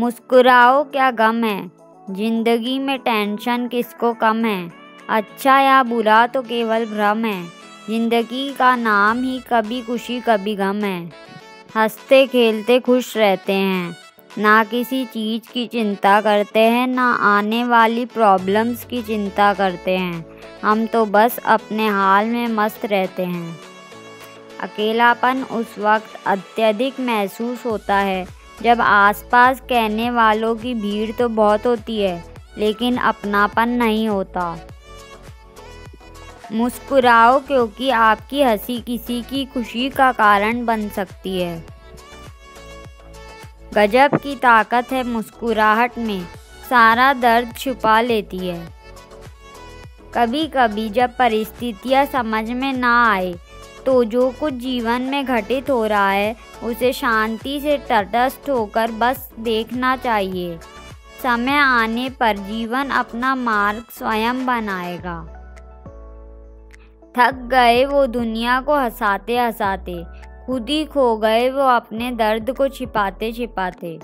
मुस्कुराओ क्या गम है, जिंदगी में टेंशन किसको कम है। अच्छा या बुरा तो केवल भ्रम है, जिंदगी का नाम ही कभी खुशी कभी गम है। हंसते खेलते खुश रहते हैं, ना किसी चीज़ की चिंता करते हैं, ना आने वाली प्रॉब्लम्स की चिंता करते हैं। हम तो बस अपने हाल में मस्त रहते हैं। अकेलापन उस वक्त अत्यधिक महसूस होता है जब आसपास कहने वालों की भीड़ तो बहुत होती है, लेकिन अपनापन नहीं होता। मुस्कुराओ क्योंकि आपकी हंसी किसी की खुशी का कारण बन सकती है। गजब की ताकत है मुस्कुराहट में, सारा दर्द छुपा लेती है। कभी कभी जब परिस्थितियाँ समझ में ना आए तो जो कुछ जीवन में घटित हो रहा है उसे शांति से तटस्थ होकर बस देखना चाहिए। समय आने पर जीवन अपना मार्ग स्वयं बनाएगा। थक गए वो दुनिया को हंसाते हंसाते, खुद ही खो गए वो अपने दर्द को छिपाते छिपाते।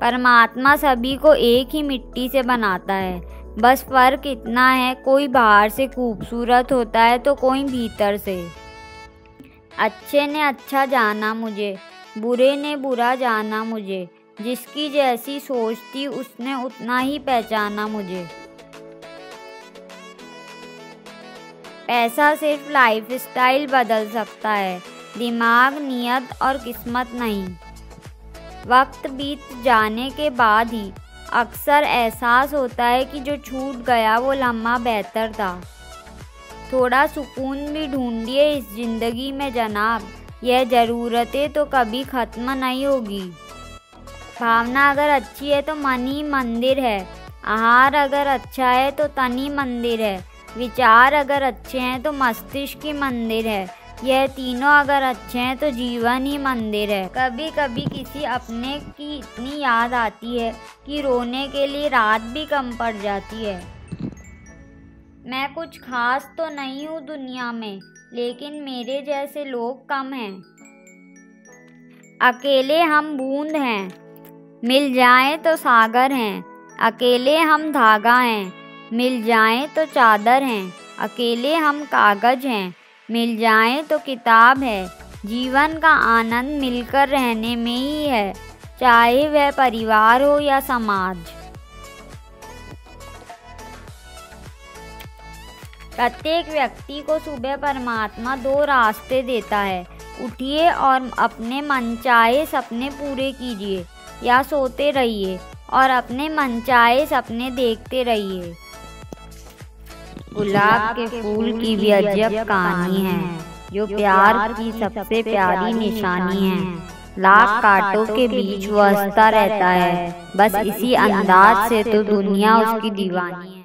परमात्मा सभी को एक ही मिट्टी से बनाता है, बस फर्क इतना है कोई बाहर से खूबसूरत होता है तो कोई भीतर से। अच्छे ने अच्छा जाना मुझे, बुरे ने बुरा जाना मुझे, जिसकी जैसी सोच थी उसने उतना ही पहचाना मुझे। पैसा सिर्फ लाइफस्टाइल बदल सकता है, दिमाग, नियत और किस्मत नहीं। वक्त बीत जाने के बाद ही अक्सर एहसास होता है कि जो छूट गया वो लम्हा बेहतर था। थोड़ा सुकून भी ढूंढिए इस ज़िंदगी में जनाब, यह ज़रूरतें तो कभी ख़त्म नहीं होगी। भावना अगर अच्छी है तो मन ही मंदिर है, आहार अगर अच्छा है तो तन ही मंदिर है, विचार अगर अच्छे हैं तो मस्तिष्क ही मंदिर है, यह तीनों अगर अच्छे हैं तो जीवन ही मंदिर है। कभी कभी किसी अपने की इतनी याद आती है कि रोने के लिए रात भी कम पड़ जाती है। मैं कुछ खास तो नहीं हूँ दुनिया में, लेकिन मेरे जैसे लोग कम हैं। अकेले हम बूंद हैं, मिल जाएं तो सागर हैं। अकेले हम धागा हैं, मिल जाएं तो चादर हैं। अकेले हम कागज़ हैं, मिल जाएं तो किताब है। जीवन का आनंद मिलकर रहने में ही है, चाहे वह परिवार हो या समाज। प्रत्येक व्यक्ति को सुबह परमात्मा दो रास्ते देता है, उठिए और अपने मनचाहे सपने पूरे कीजिए, या सोते रहिए और अपने मनचाहे सपने देखते रहिए। गुलाब के फूल की भी अजब कहानी है, जो प्यार की सबसे प्यारी निशानी है। लाख कांटों के बीच वो हंसता रहता है, बस इसी अंदाज से तो दुनिया उसकी दीवानी है।